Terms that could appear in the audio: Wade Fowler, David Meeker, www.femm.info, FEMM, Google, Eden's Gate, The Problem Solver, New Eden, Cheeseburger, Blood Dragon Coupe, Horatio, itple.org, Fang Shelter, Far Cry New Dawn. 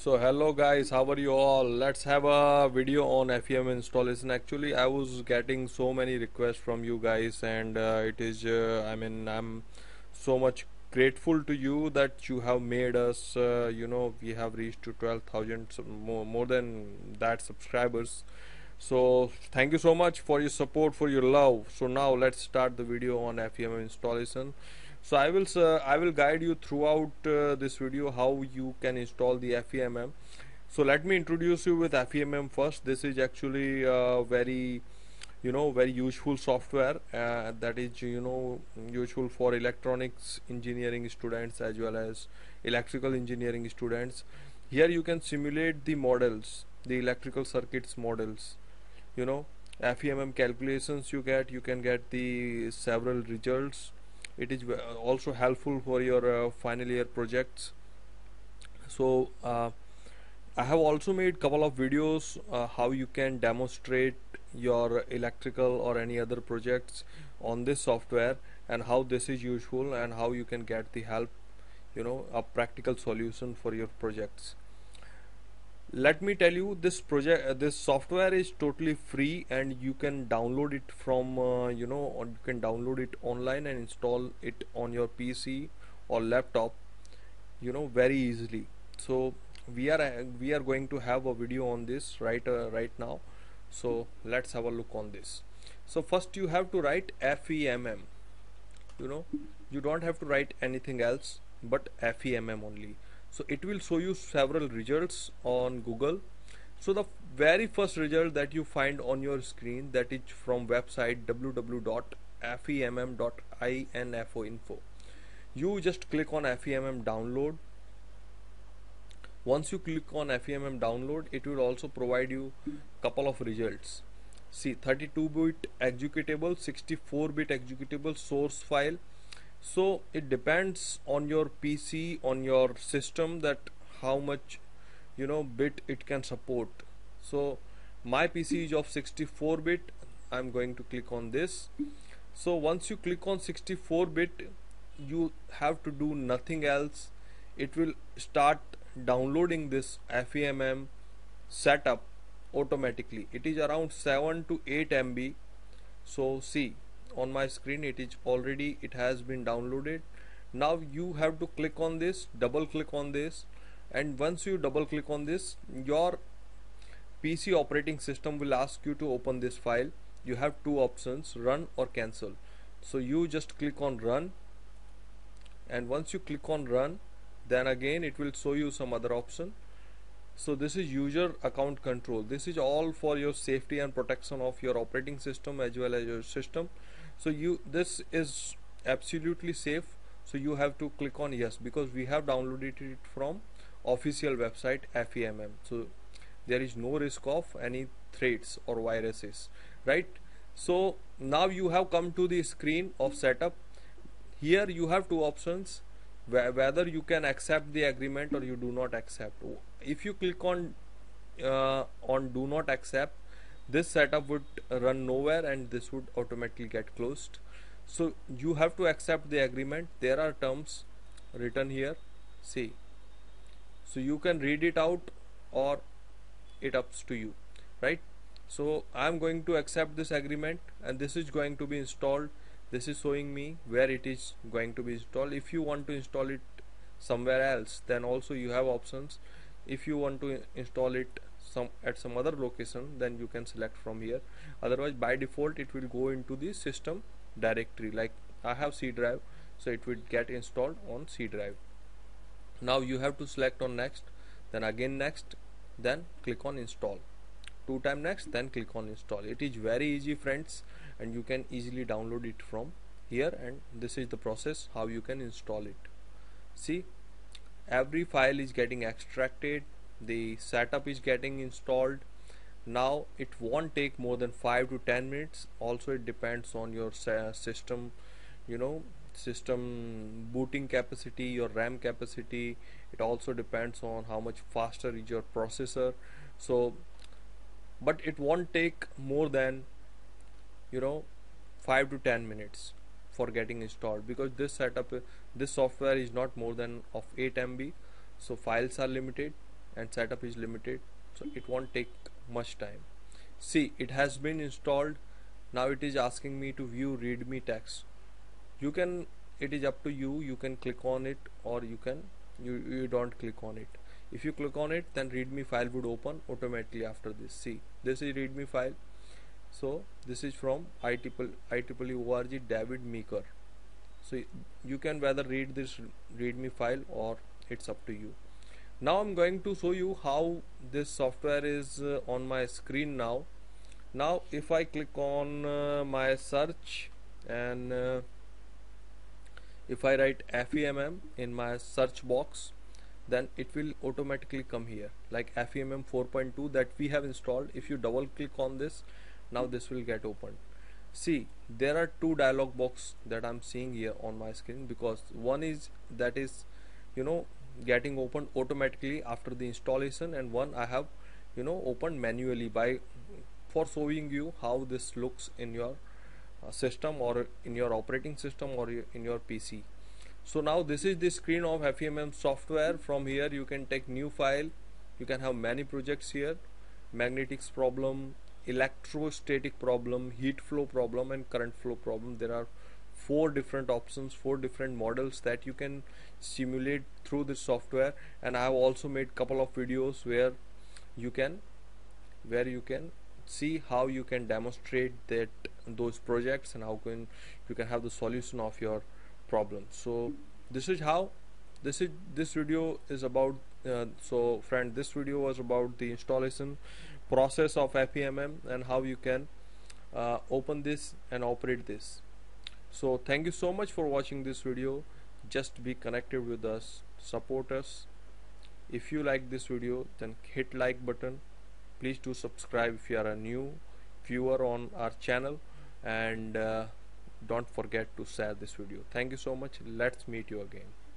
So hello guys, how are you all? Let's have a video on FEM installation. Actually I was getting so many requests from you guys, and it is I'm so much grateful to you that you have made us we have reached to 12,000 more than that subscribers. So thank you so much for your support, for your love. So now let's start the video on FEM installation. So I will guide you throughout this video how you can install the FEMM. So let me introduce you with FEMM first. This is actually very useful software that is useful for electronics engineering students as well as electrical engineering students. Here you can simulate the models, the electrical circuits models, FEMM calculations you get. You can get the several results. It is also helpful for your final year projects. So I have also made couple of videos how you can demonstrate your electrical or any other projects on this software and how this is useful and how you can get the help, a practical solution for your projects. Let me tell you, this software is totally free, and you can download it from you can download it online and install it on your PC or laptop very easily. So we are going to have a video on this right now. So let's have a look on this. So first you have to write FEMM. You don't have to write anything else but FEMM only. So it will show you several results on Google. So the very first result that you find on your screen, that is from website www.femm.info. You just click on FEMM download. Once you click on FEMM download, it will also provide you couple of results. See, 32-bit executable, 64-bit executable, source file. So it depends on your PC, on your system, that how much bit it can support. So my PC is of 64 bit. I'm going to click on this. So once you click on 64 bit, you have to do nothing else. It will start downloading this FEMM setup automatically. It is around 7 to 8 MB. So see, on my screen it has been downloaded. Now you have to click on this, double click on this, and once you double click on this, your PC operating system will ask you to open this file. You have two options, run or cancel. So you just click on run, and once you click on run, then again it will show you some other option. So this is user account control. This is all for your safety and protection of your operating system as well as your system. So this is absolutely safe. So you have to click on yes, because we have downloaded it from official website FEMM. So there is no risk of any threats or viruses, right? So now you have come to the screen of setup. Here you have two options, whether you can accept the agreement or you do not accept. If you click on do not accept, this setup would run nowhere and this would automatically get closed. So you have to accept the agreement. There are terms written here, see, so you can read it out or it ups to you, right? So I'm going to accept this agreement, and this is going to be installed. This is showing me where it is going to be installed. If you want to install it somewhere else, then also you have options. If you want to install it at some other location, then you can select from here. Otherwise by default it will go into the system directory. Like I have C drive, so it will get installed on C drive. Now you have to select on next, then again next, then click on install. Two time next, then click on install. It is very easy, friends, and you can easily download it from here. And this is the process how you can install it. See, every file is getting extracted, the setup is getting installed. Now it won't take more than 5 to 10 minutes. Also it depends on your system, system booting capacity, your RAM capacity. It also depends on how much faster is your processor. So but it won't take more than 5 to 10 minutes for getting installed, because this software is not more than of 8 MB. So files are limited, and setup is limited, so it won't take much time. See, it has been installed. Now it is asking me to view readme text. You can, it is up to you, you can click on it or you can you don't click on it. If you click on it, then readme file would open automatically after this. See, this is readme file. So this is from itple.org, David Meeker. So you can whether read this readme file or it's up to you. Now I'm going to show you how this software is on my screen now. Now if I click on my search and if I write FEMM in my search box, then it will automatically come here, like FEMM 4.2 that we have installed. If you double click on this, now this will get opened. See, there are two dialog boxes that I'm seeing here on my screen, because one is that is, you know, getting opened automatically after the installation, and one I have, you know, opened manually by for showing you how this looks in your system or in your operating system or in your PC. So now this is the screen of FEMM software. From here you can take new file, you can have many projects here: magnetics problem, electrostatic problem, heat flow problem, and current flow problem. There are 4 different options, 4 different models that you can simulate through this software, and I have also made couple of videos where you can see how you can demonstrate that those projects and how can you can have the solution of your problem. So this is how this video is about. So friend, this video was about the installation process of FEMM and how you can open this and operate this. So thank you so much for watching this video. Just be connected with us, support us. If you like this video, then hit like button. Please do subscribe if you are a new viewer on our channel, and don't forget to share this video. Thank you so much. Let's meet you again.